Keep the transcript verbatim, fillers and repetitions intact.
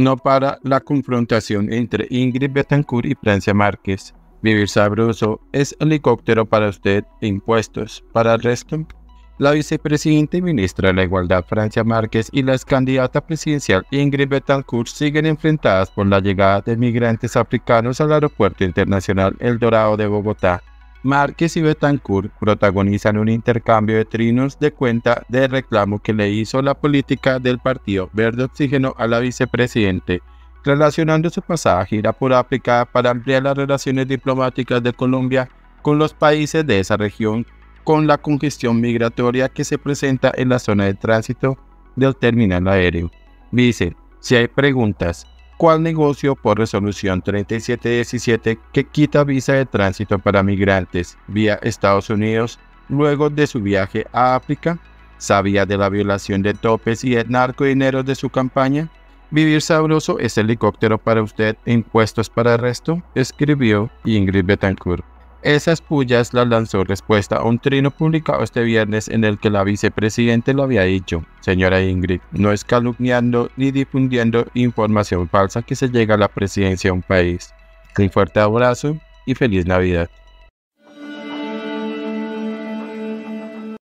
no para la confrontación entre Ingrid Betancourt y Francia Márquez. Vivir sabroso es helicóptero para usted e impuestos para el resto. La vicepresidenta y ministra de la Igualdad Francia Márquez y la excandidata presidencial Ingrid Betancourt siguen enfrentadas por la llegada de migrantes africanos al aeropuerto internacional El Dorado de Bogotá. Márquez y Betancourt protagonizan un intercambio de trinos de cuenta de reclamo que le hizo la política del Partido Verde Oxígeno a la vicepresidenta, relacionando su pasada gira por África para ampliar las relaciones diplomáticas de Colombia con los países de esa región, con la congestión migratoria que se presenta en la zona de tránsito del terminal aéreo. Dice, si hay preguntas, ¿cuál negocio por resolución treinta y siete diecisiete que quita visa de tránsito para migrantes vía Estados Unidos luego de su viaje a África? ¿Sabía de la violación de topes y el narcodinero de su campaña? Vivir sabroso es helicóptero para usted e impuestos para el resto, escribió Ingrid Betancourt. Esas pullas las lanzó respuesta a un trino publicado este viernes en el que la vicepresidenta lo había dicho. Señora Ingrid, no es calumniando ni difundiendo información falsa que se llega a la presidencia de un país. Un fuerte abrazo y feliz Navidad.